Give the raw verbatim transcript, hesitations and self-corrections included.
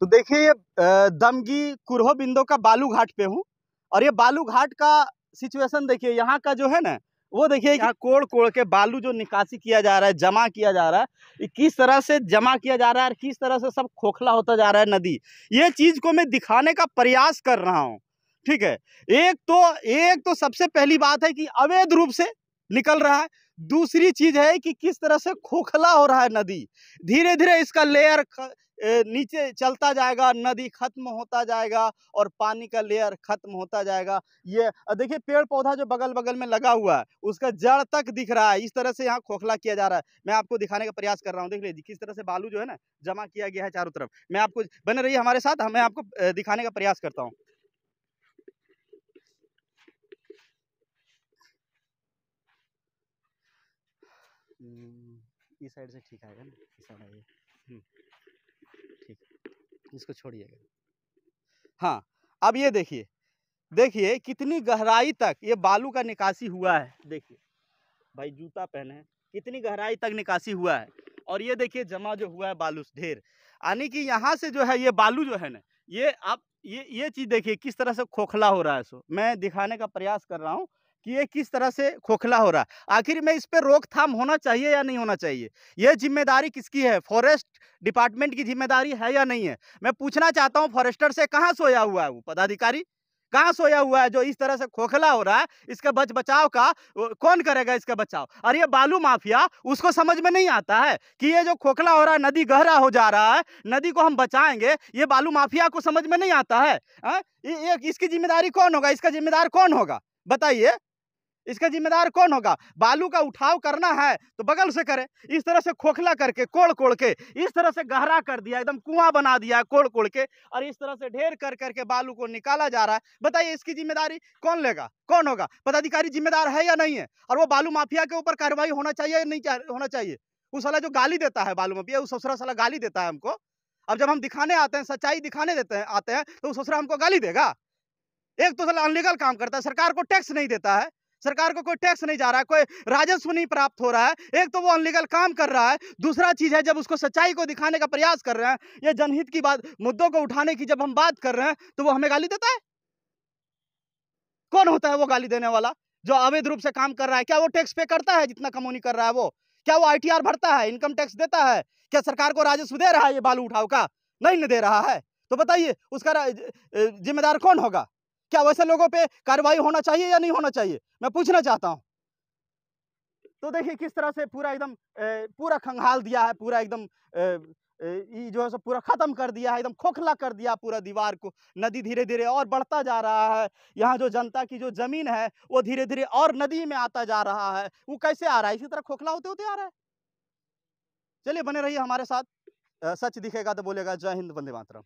तो देखिए ये दमगी कुरहो बिंदो का बालू घाट पे हूँ और ये बालू घाट का सिचुएशन देखिए, यहाँ का जो है ना वो देखिए, यहाँ कोड़ कोड़ के बालू जो निकासी किया जा रहा है, जमा किया जा रहा है, किस तरह से जमा किया जा रहा है और किस तरह से सब खोखला होता जा रहा है नदी, ये चीज़ को मैं दिखाने का प्रयास कर रहा हूँ। ठीक है, एक तो एक तो सबसे पहली बात है कि अवैध रूप से निकल रहा है, दूसरी चीज़ है कि किस तरह से खोखला हो रहा है नदी, धीरे धीरे इसका लेयर नीचे चलता जाएगा, नदी खत्म होता जाएगा और पानी का लेयर खत्म होता जाएगा। ये देखिए पेड़ पौधा जो बगल बगल में लगा हुआ है उसका जड़ तक दिख रहा है, इस तरह से यहाँ खोखला किया जा रहा है। मैं आपको दिखाने का प्रयास कर रहा हूँ, देख लीजिए किस तरह से बालू जो है ना जमा किया गया है चारों तरफ। मैं आपको, बने रहिए हमारे साथ, हमें आपको दिखाने का प्रयास करता हूँ। इस साइड से ठीक आएगा ना, इस साइड आइए, ठीक, इसको छोड़िएगा। हाँ, अब ये देखिए, देखिए कितनी गहराई तक ये बालू का निकासी हुआ है। देखिए भाई जूता पहने, कितनी गहराई तक निकासी हुआ है और ये देखिए जमा जो हुआ है बालू ढेर, यानी कि यहाँ से जो है ये बालू जो है ना, ये आप ये ये चीज़ देखिए किस तरह से खोखला हो रहा है। सो मैं दिखाने का प्रयास कर रहा हूँ कि ये किस तरह से खोखला हो रहा है। आखिर में इस पर रोकथाम होना चाहिए या नहीं होना चाहिए, यह जिम्मेदारी किसकी है? फॉरेस्ट डिपार्टमेंट की जिम्मेदारी है या नहीं है? मैं पूछना चाहता हूं फॉरेस्टर से, कहां सोया हुआ है वो पदाधिकारी, कहाँ सोया हुआ है जो इस तरह से खोखला हो रहा है? इसका बच बचाव का कौन करेगा इसका बचाव? और ये बालू माफिया, उसको समझ में नहीं आता है कि ये जो खोखला हो रहा है, नदी गहरा हो जा रहा है, नदी को हम बचाएंगे, ये बालू माफिया को समझ में नहीं आता है। इसकी जिम्मेदारी कौन होगा? इसका जिम्मेदार कौन होगा बताइए? इसका जिम्मेदार कौन होगा? बालू का उठाव करना है तो बगल से करे, इस तरह से खोखला करके कोड़ कोड़ के इस तरह से गहरा कर दिया, एकदम कुआं बना दिया है कोड़ कोड़ के, और इस तरह से ढेर कर करके बालू को निकाला जा रहा है। बताइए इसकी जिम्मेदारी कौन लेगा, कौन होगा? पदाधिकारी जिम्मेदार है या नहीं है? और वो बालू माफिया के ऊपर कार्रवाई होना चाहिए या नहीं होना चाहिए? उस साला जो गाली देता है बालू माफिया, उस ससुरा साला गाली देता है हमको। अब जब हम दिखाने आते हैं, सच्चाई दिखाने देते हैं आते हैं, तो ससुरा हमको गाली देगा? एक तो साला अनलीगल काम करता है, सरकार को टैक्स नहीं देता है, सरकार को कोई टैक्स नहीं जा रहा है, कोई राजस्व नहीं प्राप्त हो रहा है। एक तो वो अनलीगल काम कर रहा है, दूसरा चीज़ है जब उसको सच्चाई को दिखाने का प्रयास कर रहे हैं, ये जनहित की बात, मुद्दों को उठाने की जब हम बात कर रहे हैं तो वो हमें गाली देता है। कौन होता है वो गाली देने वाला जो अवैध रूप से काम कर रहा है? क्या वो टैक्स पे करता है जितना कमौनी कर रहा है वो? क्या वो आई टी आर भरता है, इनकम टैक्स देता है? क्या सरकार को राजस्व दे रहा है ये बालू उठाव का? नहीं दे रहा है। तो बताइए उसका जिम्मेदार कौन होगा? क्या वैसे लोगों पे कार्रवाई होना चाहिए या नहीं होना चाहिए, मैं पूछना चाहता हूँ। तो देखिए किस तरह से पूरा एकदम पूरा खंगाल दिया है, पूरा एकदम ये जो है सो पूरा ख़त्म कर दिया है, एकदम खोखला कर दिया पूरा दीवार को। नदी धीरे धीरे और बढ़ता जा रहा है, यहाँ जो जनता की जो ज़मीन है वो धीरे धीरे और नदी में आता जा रहा है। वो कैसे आ रहा है? इसी तरह खोखला होते होते आ रहा है। चलिए बने रहिए हमारे साथ, सच दिखेगा तो बोलेगा। जय हिंद, वंदे मातरम।